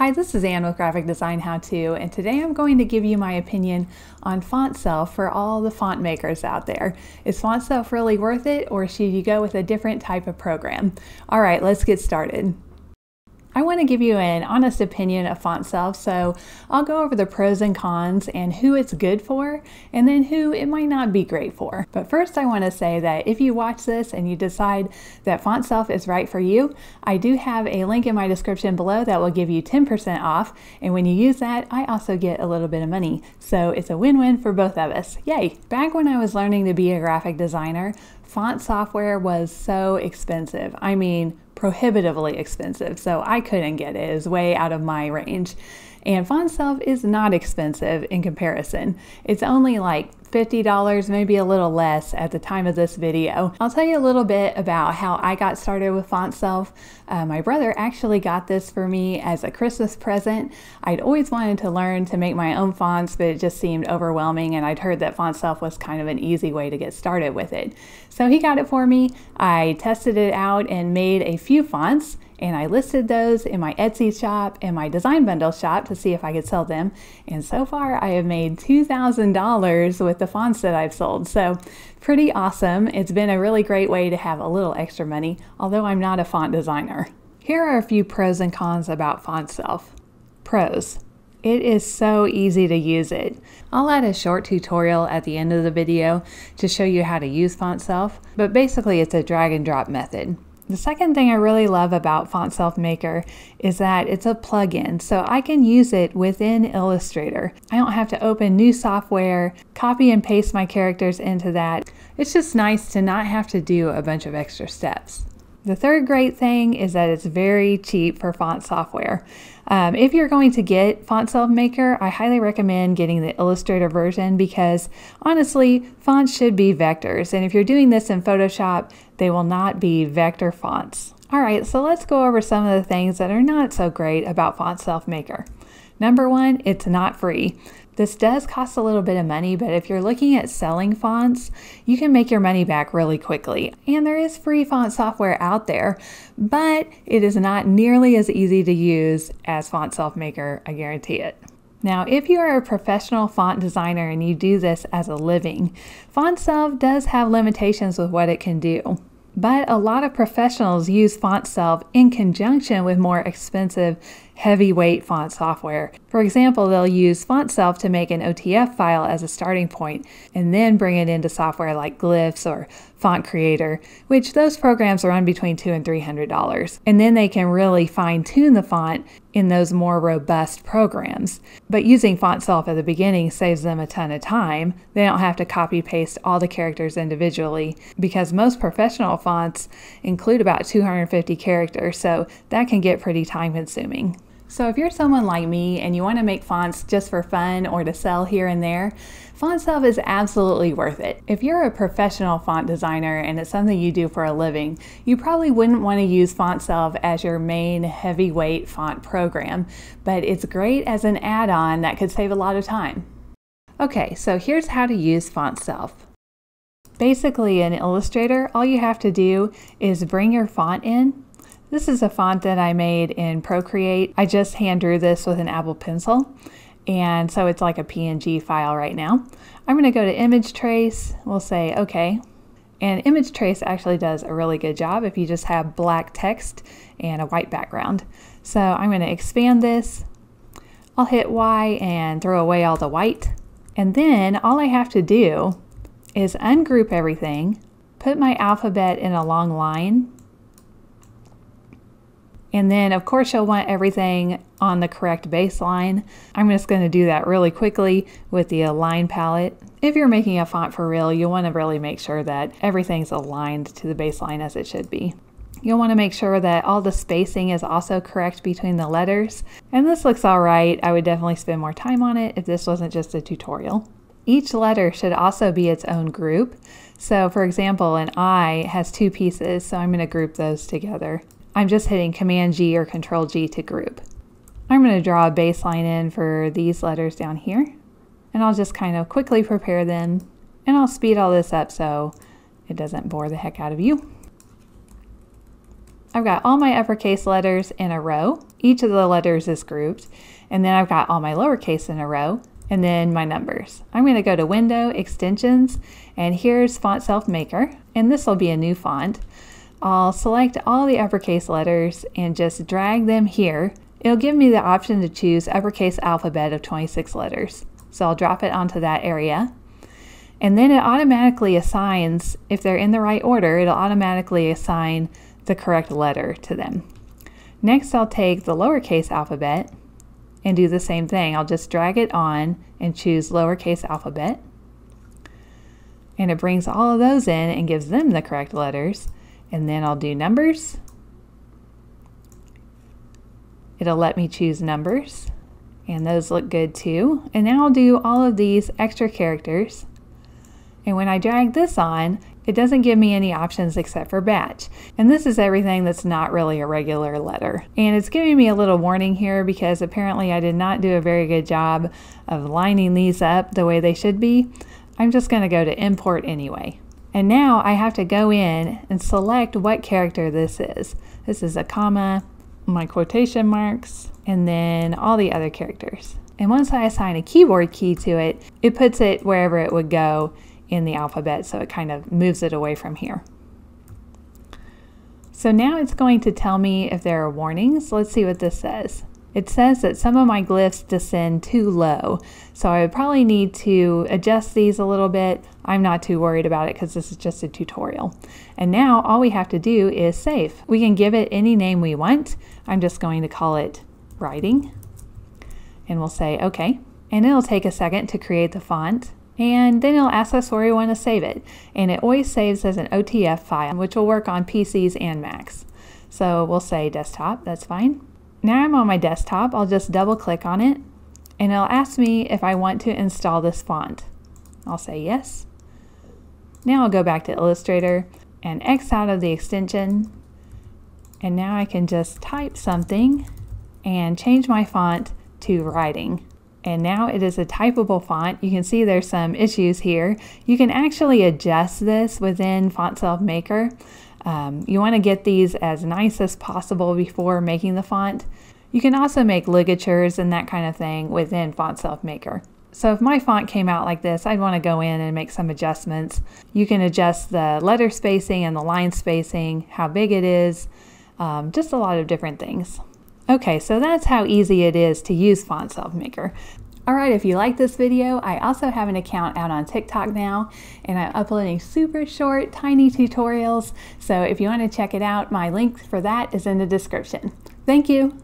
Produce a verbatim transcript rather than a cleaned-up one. Hi, this is Anne with Graphic Design How To, and today I'm going to give you my opinion on Fontself for all the font makers out there. Is Fontself really worth it, or should you go with a different type of program? All right, let's get started. I want to give you an honest opinion of Fontself, so I'll go over the pros and cons and who it's good for, and then who it might not be great for. But first I want to say that if you watch this and you decide that Fontself is right for you, I do have a link in my description below that will give you ten percent off, and when you use that, I also get a little bit of money. So it's a win-win for both of us. Yay! Back when I was learning to be a graphic designer, font software was so expensive. I mean, prohibitively expensive, so I couldn't get it. It was way out of my range. And Fontself is not expensive in comparison. It's only like fifty dollars, maybe a little less at the time of this video. I'll tell you a little bit about how I got started with Fontself. Uh, my brother actually got this for me as a Christmas present. I'd always wanted to learn to make my own fonts, but it just seemed overwhelming, and I'd heard that Fontself was kind of an easy way to get started with it. So he got it for me. I tested it out and made a few fonts, and I listed those in my Etsy shop and my Design Bundle shop to see if I could sell them. And so far I have made two thousand dollars with the fonts that I've sold. So pretty awesome. It's been a really great way to have a little extra money, although I'm not a font designer. Here are a few pros and cons about Fontself. Pros. It is so easy to use it. I'll add a short tutorial at the end of the video to show you how to use Fontself, but basically it's a drag and drop method. The second thing I really love about Fontself Maker is that it's a plugin, so I can use it within Illustrator. I don't have to open new software, copy and paste my characters into that. It's just nice to not have to do a bunch of extra steps. The third great thing is that it's very cheap for font software. Um, if you're going to get Fontself Maker, I highly recommend getting the Illustrator version because honestly, fonts should be vectors. And if you're doing this in Photoshop, they will not be vector fonts. All right, so let's go over some of the things that are not so great about Fontself Maker. Number one, it's not free. This does cost a little bit of money, but if you're looking at selling fonts, you can make your money back really quickly. And there is free font software out there, but it is not nearly as easy to use as Fontself Maker, I guarantee it. Now, if you are a professional font designer and you do this as a living, Fontself does have limitations with what it can do. But a lot of professionals use Fontself in conjunction with more expensive, heavyweight font software. For example, they'll use Fontself to make an O T F file as a starting point and then bring it into software like Glyphs or Font Creator, which those programs run between two hundred dollars and three hundred dollars. And then they can really fine-tune the font in those more robust programs. But using Fontself at the beginning saves them a ton of time. They don't have to copy-paste all the characters individually because most professional fonts include about two hundred fifty characters, so that can get pretty time-consuming. So if you're someone like me and you want to make fonts just for fun or to sell here and there, Fontself is absolutely worth it. If you're a professional font designer and it's something you do for a living, you probably wouldn't want to use Fontself as your main heavyweight font program, but it's great as an add-on that could save a lot of time. Okay, so here's how to use Fontself. Basically in Illustrator, all you have to do is bring your font in. This is a font that I made in Procreate. I just hand drew this with an Apple Pencil, and so it's like a P N G file right now. I'm gonna go to Image Trace, we'll say okay. And Image Trace actually does a really good job if you just have black text and a white background. So I'm gonna expand this, I'll hit Y and throw away all the white. And then all I have to do is ungroup everything, put my alphabet in a long line, and then of course you'll want everything on the correct baseline. I'm just going to do that really quickly with the Align palette. If you're making a font for real, you'll want to really make sure that everything's aligned to the baseline as it should be. You'll want to make sure that all the spacing is also correct between the letters. And this looks all right. I would definitely spend more time on it if this wasn't just a tutorial. Each letter should also be its own group. So for example, an I has two pieces, so I'm going to group those together. I'm just hitting command G or control G to group. I'm going to draw a baseline in for these letters down here, and I'll just kind of quickly prepare them, and I'll speed all this up so it doesn't bore the heck out of you. I've got all my uppercase letters in a row. Each of the letters is grouped. And then I've got all my lowercase in a row, and then my numbers. I'm going to go to Window, Extensions, and here's Fontself Maker, and this will be a new font. I'll select all the uppercase letters and just drag them here. It'll give me the option to choose uppercase alphabet of twenty-six letters. So I'll drop it onto that area. And then it automatically assigns, if they're in the right order, it'll automatically assign the correct letter to them. Next, I'll take the lowercase alphabet and do the same thing. I'll just drag it on and choose lowercase alphabet. And it brings all of those in and gives them the correct letters. And then I'll do numbers. It'll let me choose numbers. And those look good too. And now I'll do all of these extra characters. And when I drag this on, it doesn't give me any options except for batch. And this is everything that's not really a regular letter. And it's giving me a little warning here because apparently I did not do a very good job of lining these up the way they should be. I'm just going to go to import anyway. And now I have to go in and select what character this is. This is a comma, my quotation marks, and then all the other characters. And once I assign a keyboard key to it, it puts it wherever it would go in the alphabet, so it kind of moves it away from here. So now it's going to tell me if there are warnings. Let's see what this says. It says that some of my glyphs descend too low, so I would probably need to adjust these a little bit. I'm not too worried about it because this is just a tutorial. And now all we have to do is save. We can give it any name we want. I'm just going to call it writing, and we'll say okay. And it'll take a second to create the font. And then it'll ask us where we want to save it. And it always saves as an O T F file, which will work on P Cs and Macs. So we'll say desktop, that's fine. Now I'm on my desktop, I'll just double click on it, and it'll ask me if I want to install this font. I'll say yes. Now I'll go back to Illustrator and X out of the extension. And now I can just type something and change my font to writing. And now it is a typable font. You can see there's some issues here. You can actually adjust this within Fontself Maker. Um, you want to get these as nice as possible before making the font. You can also make ligatures and that kind of thing within Fontself Maker. So if my font came out like this, I'd want to go in and make some adjustments. You can adjust the letter spacing and the line spacing, how big it is, um, just a lot of different things. Okay, so that's how easy it is to use Fontself Maker. All right, if you like this video, I also have an account out on TikTok now, and I'm uploading super short, tiny tutorials. So if you want to check it out, my link for that is in the description. Thank you.